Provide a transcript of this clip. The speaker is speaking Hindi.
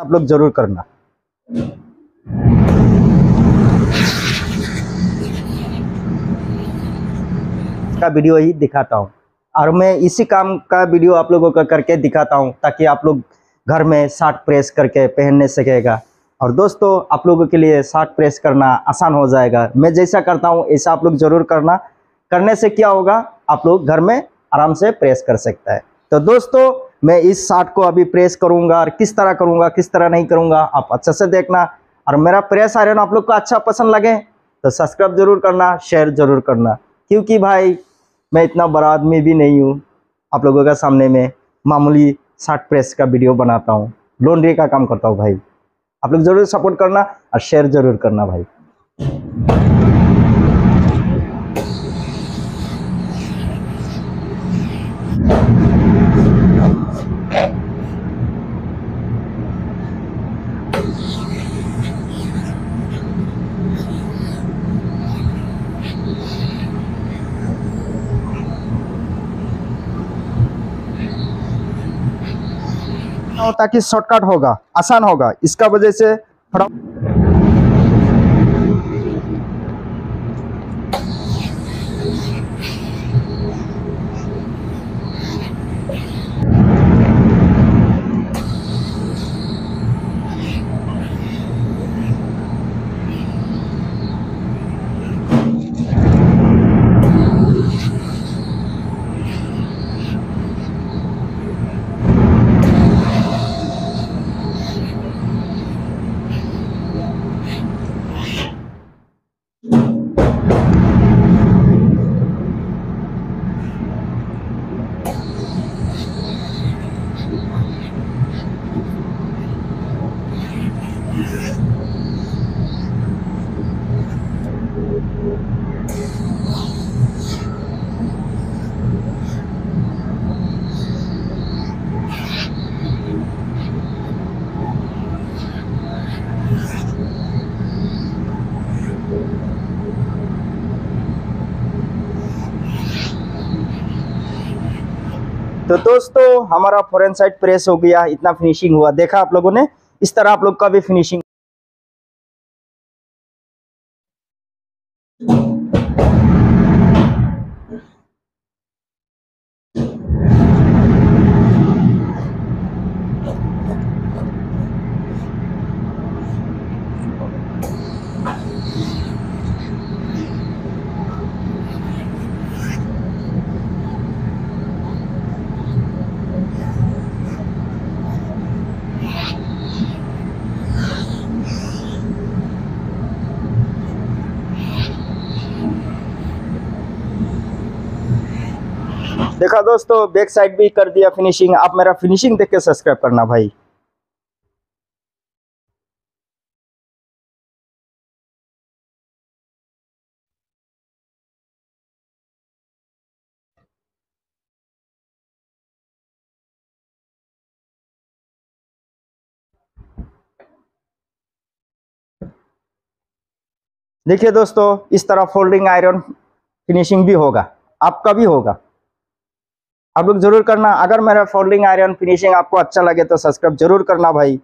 आप लोग जरूर करना। का वीडियो ही दिखाता हूँ और मैं इसी काम का वीडियो आप लोगों का करके दिखाता हूँ ताकि आप लोग घर में शर्ट प्रेस करके पहनने सकेगा। और दोस्तों आप लोगों के लिए शर्ट प्रेस करना आसान हो जाएगा। मैं जैसा करता हूँ ऐसा आप लोग जरूर करना। करने से क्या होगा, आप लोग घर में आराम से प्रेस कर सकता है। तो दोस्तों मैं इस शर्ट को अभी प्रेस करूँगा और किस तरह करूँगा किस तरह नहीं करूँगा आप अच्छे से देखना। और मेरा प्रेस आयरन आप लोग को अच्छा पसंद लगे तो सब्सक्राइब जरूर करना, शेयर जरूर करना, क्योंकि भाई मैं इतना बड़ा आदमी भी नहीं हूँ। आप लोगों का सामने में मामूली शर्ट प्रेस का वीडियो बनाता हूँ, लॉन्ड्री का काम करता हूँ भाई। आप लोग जरूर सपोर्ट करना और शेयर जरूर करना भाई। ताकि शॉर्टकट होगा, आसान होगा, इसका वजह से थोड़ा तो दोस्तों हमारा फॉरेन साइड प्रेस हो गया, इतना फिनिशिंग हुआ, देखा आप लोगों ने। इस तरह आप लोग का भी फिनिशिंग देखा दोस्तों, बैक साइड भी कर दिया फिनिशिंग। आप मेरा फिनिशिंग देख के सब्सक्राइब करना भाई। देखिए दोस्तों, इस तरह फोल्डिंग आयरन फिनिशिंग भी होगा, आपका भी होगा। आप लोग जरूर करना। अगर मेरा फोल्डिंग आयरन फिनिशिंग आपको अच्छा लगे तो सब्सक्राइब जरूर करना भाई।